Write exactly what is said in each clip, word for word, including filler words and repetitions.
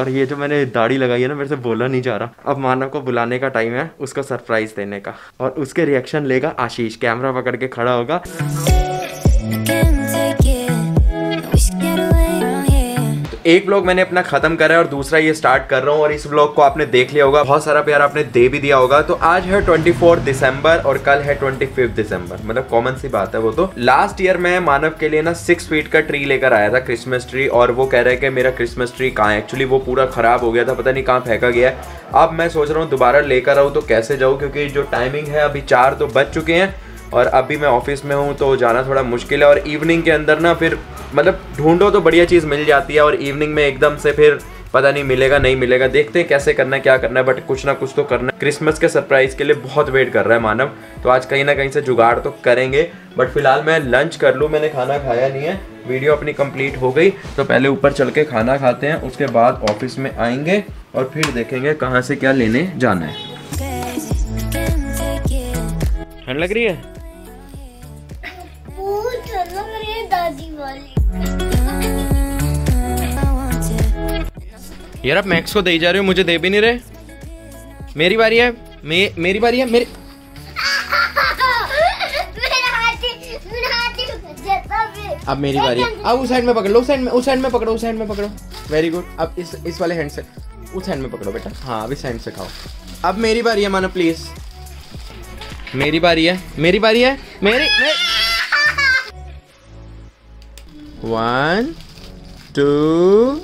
और ये जो मैंने दाढ़ी लगाई है ना, मेरे से बोला नहीं जा रहा। अब मानव को बुलाने का टाइम है, उसको सरप्राइज देने का, और उसके रिएक्शन लेगा आशीष। कैमरा पकड़ के खड़ा होगा। एक ब्लॉग मैंने अपना खत्म करा है और दूसरा ये स्टार्ट कर रहा हूँ। और इस ब्लॉग को आपने देख लिया होगा, बहुत सारा प्यार आपने दे भी दिया होगा। तो आज है चौबीस दिसंबर और कल है पच्चीस दिसंबर, मतलब कॉमन सी बात है वो। तो लास्ट ईयर मैं मानव के लिए ना सिक्स फीट का ट्री लेकर आया था, क्रिसमस ट्री, और वो कह रहा है कि मेरा क्रिसमस ट्री कहाँ है। एक्चुअली वो पूरा खराब हो गया था, पता नहीं कहाँ फेंका गया है। अब मैं सोच रहा हूँ दोबारा लेकर आऊँ, तो कैसे जाऊँ, क्योंकि जो टाइमिंग है अभी चार तो बज चुके हैं और अभी मैं ऑफिस में हूँ, तो जाना थोड़ा मुश्किल है। और इवनिंग के अंदर ना फिर मतलब ढूंढो तो बढ़िया चीज़ मिल जाती है, और इवनिंग में एकदम से फिर पता नहीं मिलेगा नहीं मिलेगा। देखते हैं कैसे करना है, क्या करना है, बट कुछ ना कुछ तो करना है। क्रिसमस के सरप्राइज के लिए बहुत वेट कर रहा है मानव, तो आज कहीं ना कहीं से जुगाड़ तो करेंगे। बट फिलहाल मैं लंच कर लूँ, मैंने खाना खाया नहीं है। वीडियो अपनी कंप्लीट हो गई, तो पहले ऊपर चल के खाना खाते हैं, उसके बाद ऑफिस में आएंगे और फिर देखेंगे कहाँ से क्या लेने जाना है। ठंड लग रही है, बहुत ठंड लग रही है दादी वाली। यार आप मैक्स को दे जा रहे हो, मुझे दे भी नहीं रहे। मेरी बारी है, मे, मेरी बारी है, मेरी अब मेरी बारी है। अब उस हैंड में पकड़ लो, उस हैंड में, उस हैंड में पकड़ो, उस हैंड में पकड़ो। Very good. अब इस इस वाले हैंड से, उस हैंड में पकड़ो बेटा। हाँ, अब इस हैंड से खाओ। अब मेरी बारी है मानो, प्लीज मेरी बारी है, मेरी बारी है, मेरी मेरी। One two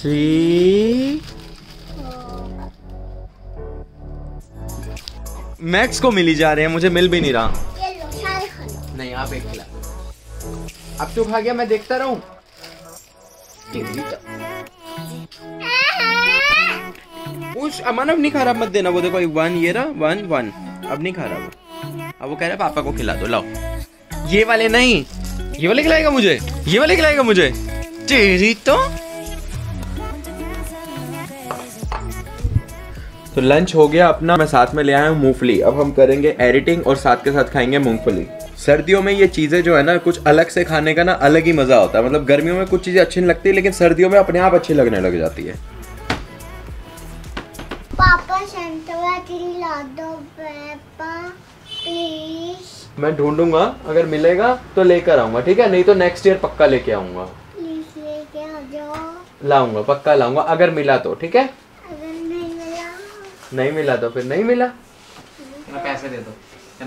three. मैक्स को मिली जा रहे हैं, मुझे मिल भी नहीं रहा। नहीं आप एक खिला, अब तू खा गया, मैं देखता रहूं। उस मानव नहीं खा रहा, मत देना। वो देखो, वन ये रहा, वन वन। अब नहीं खा रहा वो। अब वो कह रहा है पापा को खिला दो, लाओ। ये वाले नहीं, ये वाले खिलाएगा मुझे, ये वाले खिलाएगा मुझे। तेरी तो तो लंच हो गया अपना। मैं साथ में ले आया हूँ मूंगफली। अब हम करेंगे एडिटिंग और साथ के साथ खाएंगे मूंगफली। सर्दियों में ये चीज़ें जो है ना, कुछ अलग से खाने का ना अलग ही मज़ा होता है। मतलब गर्मियों में कुछ चीज़ें अच्छी नहीं लगती, लेकिन सर्दियों में अपने आप अच्छी लगने लग जाती है। मैं ढूंढूंगा, अगर मिलेगा तो लेकर आऊंगा, ठीक है? नहीं तो नेक्स्ट ईयर पक्का लेके आऊंगा। प्लीज लेके आ जाओ। लाऊंगा, पक्का लाऊंगा, अगर मिला तो, ठीक है? अगर नहीं मिला, नहीं मिला तो फिर नहीं मिला। पैसे दे दो,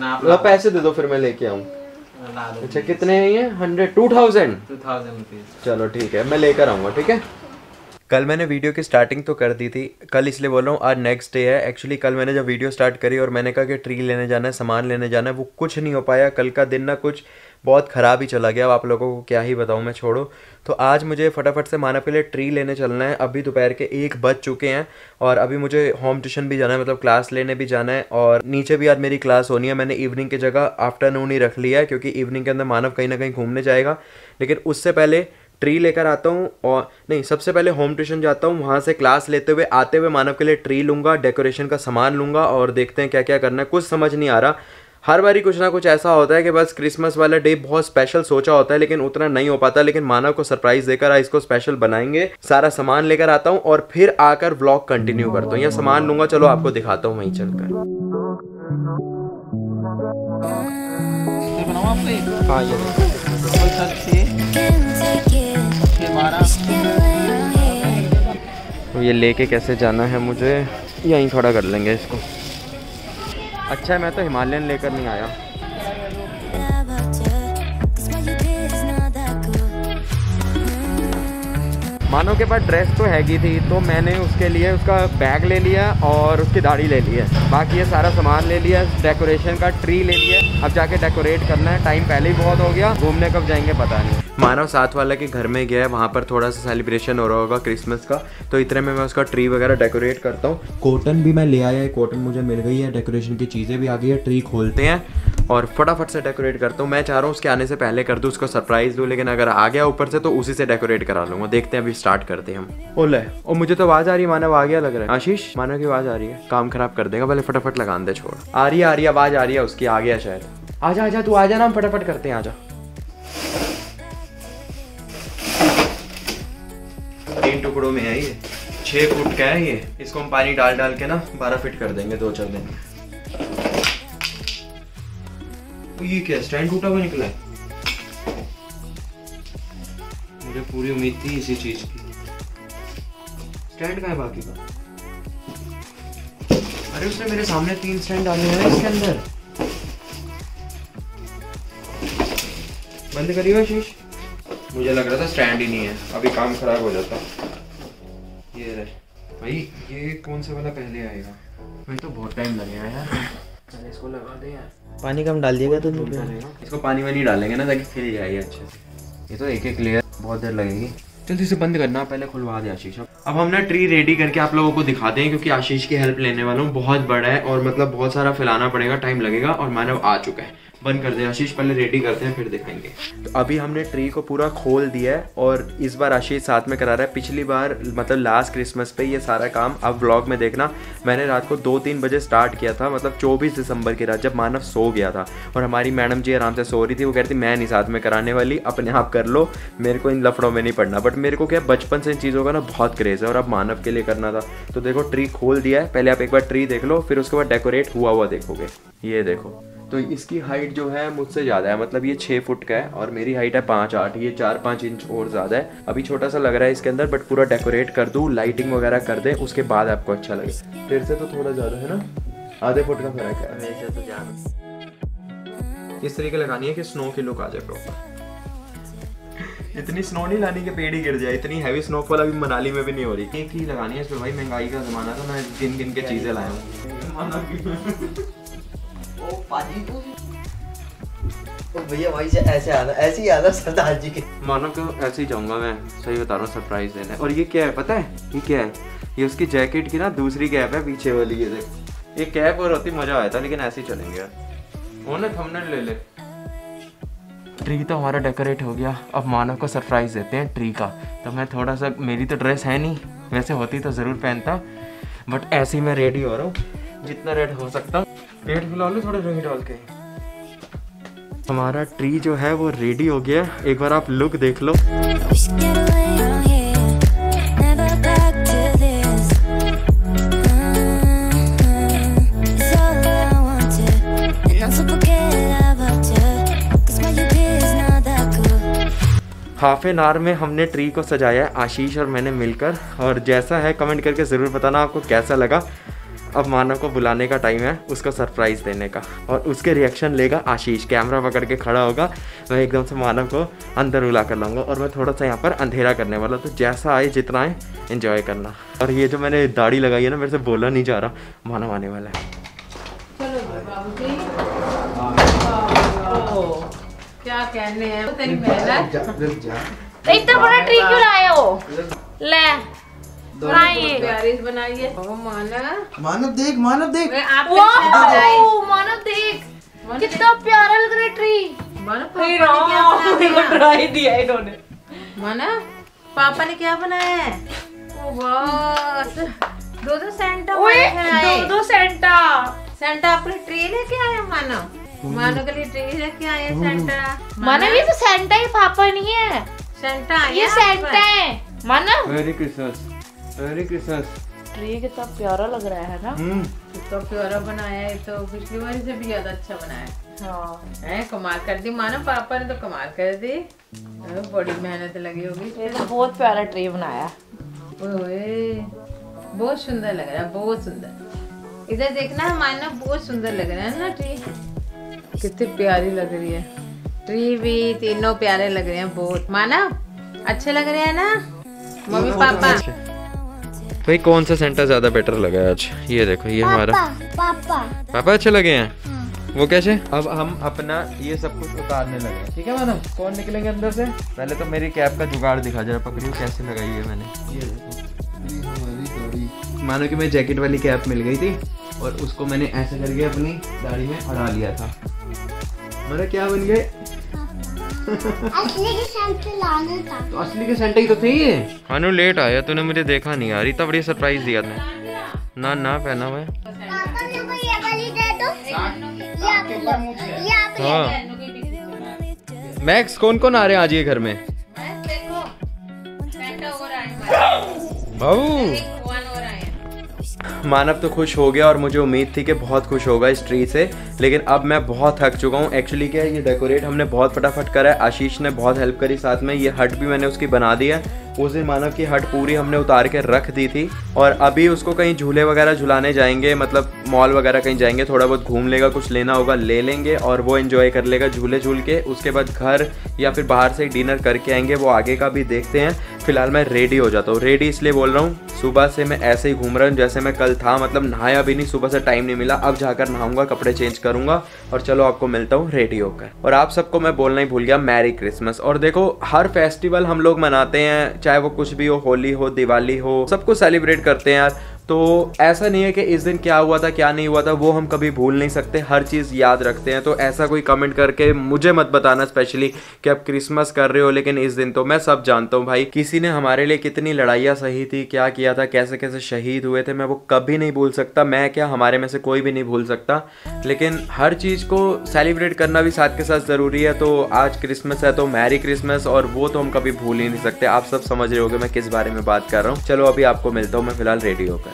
आप ला पैसे दे दो, फिर मैं लेके आऊँ। अच्छा कितने हैं? Hundred two thousand two thousand rupees. चलो ठीक है, मैं लेकर आऊँगा, ठीक है? कल मैंने वीडियो की स्टार्टिंग तो कर दी थी, कल इसलिए बोल रहा हूँ, आज नेक्स्ट डे है। एक्चुअली कल मैंने जब वीडियो स्टार्ट करी और मैंने कहा कि ट्री लेने जाना है, सामान लेने जाना है, वो कुछ नहीं हो पाया। कल का दिन ना कुछ बहुत ख़राब ही चला गया। अब आप लोगों को क्या ही बताऊँ मैं, छोड़ो। तो आज मुझे फटाफट से मानव के लिए ट्री लेने चलना है। अभी दोपहर के एक बज चुके हैं और अभी मुझे होम ट्यूशन भी जाना है, मतलब क्लास लेने भी जाना है। और नीचे भी आज मेरी क्लास होनी है। मैंने इवनिंग की जगह आफ्टरनून ही रख लिया है, क्योंकि इवनिंग के अंदर मानव कहीं ना कहीं घूमने जाएगा। लेकिन उससे पहले ट्री लेकर आता हूँ, और नहीं, सबसे पहले होम ट्यूशन जाता हूँ, वहाँ से क्लास लेते हुए आते हुए मानव के लिए ट्री लूँगा, डेकोरेशन का सामान लूँगा, और देखते हैं क्या क्या करना है। कुछ समझ नहीं आ रहा। हर बारी कुछ ना कुछ ऐसा होता है कि बस क्रिसमस वाला डे बहुत स्पेशल सोचा होता है, लेकिन उतना नहीं हो पाता। लेकिन मानव को सरप्राइज़ देकर आज इसको स्पेशल बनाएंगे। सारा सामान लेकर आता हूँ और फिर आकर व्लॉग कंटिन्यू करता हूँ। यहाँ सामान लूँगा, चलो आपको दिखाता हूँ वहीं चलकर। ये लेके कैसे जाना है मुझे, यहीं थोड़ा कर लेंगे इसको। अच्छा है मैं तो हिमालयन लेकर नहीं आया। मानो के पास ड्रेस तो हैगी थी, तो मैंने उसके लिए उसका बैग ले लिया और उसकी दाढ़ी ले ली है। बाकी ये सारा सामान ले लिया, डेकोरेशन का ट्री ले लिया। अब जाके डेकोरेट करना है, टाइम पहले ही बहुत हो गया। घूमने कब जाएंगे पता नहीं। मानव साथ वाला के घर में गया है, वहाँ पर थोड़ा सा सेलिब्रेशन हो रहा होगा क्रिसमस का, तो इतने में मैं उसका ट्री वगैरह डेकोरेट करता हूँ। कॉटन भी मैं ले आया है, कॉटन मुझे मिल गई है, डेकोरेशन की चीज़ें भी आ गई है। ट्री खोलते हैं और फटाफट से डेकोरेट करता हूँ। मैं चाह रहा हूँ उसके आने से पहले कर दूँ, उसको सरप्राइज़ दूँ, लेकिन अगर आ गया ऊपर से तो उसी से डेकोरेट करा लूँगा। देखते हैं, अभी स्टार्ट करते हैं हम। ओले, और मुझे तो आवाज़ आ रही है, मानव आ गया लग रहा है। आशीष, मानव की आवाज़ आ रही है, काम खराब कर देगा, पहले फटाफट लगा दे। छोड़, आ रही है, आ रही है, आवाज़ आ रही है उसकी। आ गया शायद। आजा आजा तू आजा ना, हम फटाफट करते हैं, आजा। टुकड़ों में आई है। छः फुट का है ये, इसको हम पानी डाल डाल के ना बारह फिट कर देंगे दो चार दिन। तो ये क्या स्टैंड टूटा हुआ निकला है, मुझे पूरी उम्मीद थी इसी चीज की। स्टैंड कहाँ है बाकी का? अरे उसने मेरे सामने तीन स्टैंड डाले हुए हैं इसके अंदर। बंद करिएगा शीश, मुझे लग रहा था स्टैंड ही नहीं है, अभी काम खराब हो जाता। ये रहे भाई, ये कौन सा वाला पहले आएगा भाई? तो बहुत टाइम लगेगा यार। अरे इसको लगा दे यार, पानी कम डाल दिएगा तो इसको पानी वानी डालेंगे ना ताकि खिल जाएगी अच्छे से। ये तो एक एक लेयर बहुत देर लगेगी, जल्दी से बंद करना, पहले खुलवा दे आशीष। अब हम ना ट्री रेडी करके आप लोगों को दिखाते हैं क्योंकि आशीष की हेल्प लेने वाला हूँ। बहुत बड़ा है और मतलब बहुत सारा फैलाना पड़ेगा, टाइम लगेगा और मानव आ चुका है। बंद कर दे आशीष, पहले रेडी करते हैं फिर दिखाएंगे। तो अभी हमने ट्री को पूरा खोल दिया है और इस बार आशीष साथ में करा रहा है। पिछली बार मतलब लास्ट क्रिसमस पे ये सारा काम आप व्लॉग में देखना, मैंने रात को दो तीन बजे स्टार्ट किया था, मतलब चौबीस दिसंबर की रात जब मानव सो गया था और हमारी मैडम जी आराम से सो रही थी। वो कहती मैं नहीं साथ में कराने वाली, अपने आप कर लो, मेरे को इन लफड़ों में नहीं पड़ना। बट मेरे को क्या बचपन से इन चीज़ों का ना बहुत क्रेज़ है और अब मानव के लिए करना था। तो देखो ट्री खोल दिया है, पहले आप एक बार ट्री देख लो फिर उसके बाद डेकोरेट हुआ हुआ देखोगे। ये देखो, तो इसकी हाइट जो है मुझसे ज़्यादा है, मतलब ये छः फुट का है और मेरी हाइट है पाँच आठ, ये चार पाँच इंच और ज़्यादा है। अभी छोटा सा लग रहा है इसके अंदर, बट पूरा डेकोरेट कर दूँ, लाइटिंग वगैरह कर दें, उसके बाद आपको अच्छा लगे। फिर से तो थोड़ा ज़्यादा है ना, आधे फुट का फर्क है मेरे से तो ज़्यादा। इस तरीके लगानी है कि स्नो की लुक आ जाए प्रॉपर। इतनी स्नो नहीं लानी कि पेड़ ही गिर जाए, इतनी हैवी स्नोफॉल अभी मनाली में भी नहीं हो रही। एक ही लगानी है इस पर भाई, महंगाई का ज़माना था, मैं गिन गिन के चीज़ें लाया हूँ। तो भैया भाई से ऐसे आना, ऐसे ही आना सरदार जी के। मानो कि ऐसे ही जाऊंगा मैं, सही बता रहा हूँ, सरप्राइज देना है। और ये क्या है पता है, ये क्या है? ये उसकी जैकेट की ना दूसरी कैप है पीछे वाली, ये देख। ये कैप और होती, मजा आया था, लेकिन ऐसे ही चलेंगे यार। वो ना थंबनेल ले ले। ट्री तो हमारा डेकोरेट हो गया, अब मानव को सरप्राइज देते हैं ट्री का। तो मैं थोड़ा सा, मेरी तो ड्रेस है नहीं, वैसे होती तो जरूर पहनता, बट ऐसे ही मैं रेडी हो रहा हूँ जितना रेड हो सकता हूँ। पेड़ फुला लो थोड़ा रंग डाल के। हमारा ट्री जो है वो रेडी हो गया, एक बार आप लुक देख लो। हाफ एन आवर में हमने ट्री को सजाया है आशीष और मैंने मिलकर, और जैसा है कमेंट करके ज़रूर बताना आपको कैसा लगा। अब मानव को बुलाने का टाइम है, उसको सरप्राइज देने का, और उसके रिएक्शन लेगा आशीष। कैमरा पकड़ के खड़ा होगा, मैं एकदम से मानव को अंदर बुला कर लाऊंगा और मैं थोड़ा सा यहाँ पर अंधेरा करने वाला। तो जैसा आए जितना आए एंजॉय करना। और ये जो मैंने दाढ़ी लगाई है ना, मेरे से बोला नहीं जा रहा, मानव आने वाला है। क्या कहने हैं, इतना बड़ा ट्री क्यों लाए हो? ले बनाइए। मानव मानव देख मानव देख मानव देख कितना प्यारा लग रहा है ट्री। मानव दिया इन्होंने। मानव पापा ने क्या बनाया है? दो दो सेंटा दो दो सेंटा सेंटा आपने ट्री लेके आया मानव। मानव के लिए ट्री लेके आया सेंटा। मानव ये तो सेंटा ही, पापा नहीं है सेंटा, ये सेंटा है Manav. Merry Christmas merry Christmas. Tree कितना प्यारा लग रहा है ना, कितना प्यारा बनाया है। तो पिछली बार से भी ज्यादा अच्छा बनाया। हाँ है, कमाल कर दी मानो, पापा ने तो कमाल कर दी, बड़ी मेहनत लगी होगी। ये तो बहुत प्यारा ट्री बनाया, बहुत सुंदर लग रहा है, बहुत सुंदर। इधर देखना मानव, बहुत सुंदर लग रहा है ना ट्री, कितनी प्यारी लग रही है ट्री भी। तीनों प्यारे लग रहे हैं बहुत। मानव अच्छे लग रहे हैं ना मम्मी पापा? भाई कौन सा सेंटा ज्यादा बेटर लगा आज? ये देखो, ये हमारा पापा पापा अच्छे लगे हैं। वो कैसे? अब हम अपना ये सब कुछ उतारने लगे, ठीक है मानो? कौन निकलेंगे अंदर से? पहले तो मेरी कैप का जुगाड़ दिखा जरा, पकड़ियो कैसे लगाई है मैंने। ये देखो, मानो कि मैं जैकेट वाली कैप मिल गई थी और उसको मैंने ऐसे करके अपनी दाढ़ी में अड़ा लिया था। मेरा क्या बन गए? असली के सेंटा लाना था। तो असली के सेंटा ही तो थे ये। हानू लेट आया, तूने मुझे देखा नहीं यार, इतना बड़ी सरप्राइज दिया था। ना ना पहना मैं। पापा मेरे को ये वाली दे दो। ये आप ले। मैक्स कौन कौन आ रहे हैं आज ये घर में? मैक्स देखो। सेंटा और आए बाबू। मानव तो खुश हो गया और मुझे उम्मीद थी कि बहुत खुश होगा इस ट्री से, लेकिन अब मैं बहुत थक चुका हूँ। एक्चुअली क्या है, ये डेकोरेट हमने बहुत फटाफट करा है, आशीष ने बहुत हेल्प करी साथ में। ये हट भी मैंने उसकी बना दी है, उस दिन मानव की हट पूरी हमने उतार के रख दी थी। और अभी उसको कहीं झूले वगैरह झुलाने जाएंगे, मतलब मॉल वगैरह कहीं जाएंगे, थोड़ा बहुत घूम लेगा, कुछ लेना होगा ले लेंगे और वो एंजॉय कर लेगा झूले झूल के। उसके बाद घर या फिर बाहर से डिनर करके आएंगे, वो आगे का भी देखते हैं। फिलहाल मैं रेडी हो जाता हूँ। रेडी इसलिए बोल रहा हूँ, सुबह से मैं ऐसे ही घूम रहा हूँ जैसे मैं कल था, मतलब नहाया भी नहीं, सुबह से टाइम नहीं मिला। अब जाकर नहाऊंगा, कपड़े चेंज करूंगा और चलो आपको मिलता हूँ रेडी होकर। और आप सबको मैं बोलना ही भूल गया, मैरी क्रिसमस। और देखो हर फेस्टिवल हम लोग मनाते हैं, चाहे वो कुछ भी हो, होली हो, दिवाली हो, सबको सेलिब्रेट करते हैं यार। तो ऐसा नहीं है कि इस दिन क्या हुआ था क्या नहीं हुआ था, वो हम कभी भूल नहीं सकते, हर चीज़ याद रखते हैं। तो ऐसा कोई कमेंट करके मुझे मत बताना स्पेशली कि आप क्रिसमस कर रहे हो लेकिन इस दिन, तो मैं सब जानता हूँ भाई, किसी ने हमारे लिए कितनी लड़ाइयाँ सही थी, क्या किया था, कैसे कैसे शहीद हुए थे, मैं वो कभी नहीं भूल सकता। मैं क्या, हमारे में से कोई भी नहीं भूल सकता, लेकिन हर चीज़ को सेलिब्रेट करना भी साथ के साथ ज़रूरी है। तो आज क्रिसमस है तो मैरी क्रिसमस, और वो तो हम कभी भूल ही नहीं सकते। आप सब समझ रहे होगे मैं किस बारे में बात कर रहा हूँ। चलो अभी आपको मिलता हूँ मैं, फिलहाल रेडी होकर।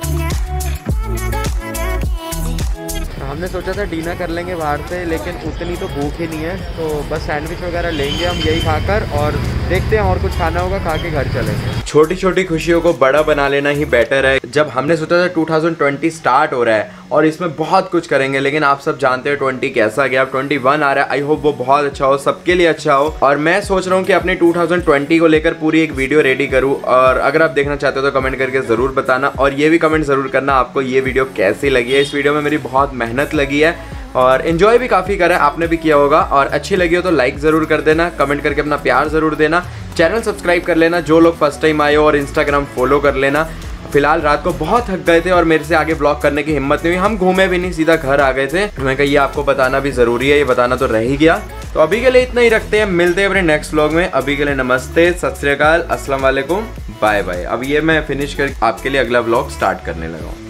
हमने सोचा था डिनर कर लेंगे बाहर से, लेकिन उतनी तो भूख ही नहीं है, तो बस सैंडविच वगैरह लेंगे हम यही खाकर, और देखते हैं और कुछ खाना होगा खा के घर चलेंगे। छोटी छोटी खुशियों को बड़ा बना लेना ही बेटर है। जब हमने सोचा था टू थाउजेंड ट्वेंटी स्टार्ट हो रहा है और इसमें बहुत कुछ करेंगे, लेकिन आप सब जानते हैं ट्वेंटी कैसा गया। ट्वेंटी वन आ रहा है, आई होप वो बहुत अच्छा हो, सबके लिए अच्छा हो। और मैं सोच रहा हूँ कि अपने टू थाउजेंड ट्वेंटी को लेकर पूरी एक वीडियो रेडी करूँ, और अगर आप देखना चाहते हो तो कमेंट करके ज़रूर बताना। और ये भी कमेंट ज़रूर करना आपको ये वीडियो कैसी लगी है। इस वीडियो में मेरी बहुत मेहनत लगी है और इन्जॉय भी काफ़ी करा है, आपने भी किया होगा। और अच्छी लगी हो तो लाइक ज़रूर कर देना, कमेंट करके अपना प्यार ज़रूर देना, चैनल सब्सक्राइब कर लेना जो लोग फर्स्ट टाइम आए हो, और इंस्टाग्राम फॉलो कर लेना। फिलहाल रात को बहुत थक गए थे और मेरे से आगे ब्लॉग करने की हिम्मत नहीं हुई, हम घूमे भी नहीं, सीधा घर आ गए थे। मैं कहा ये आपको बताना भी ज़रूरी है, ये बताना तो रह ही गया। तो अभी के लिए इतना ही रखते हैं, मिलते हैं अपने नेक्स्ट व्लॉग में। अभी के लिए नमस्ते, सत श्री अकाल, अस्सलाम वालेकुम, बाय बाय। अब ये मैं फिनिश करके आपके लिए अगला व्लॉग स्टार्ट करने लगा हूँ।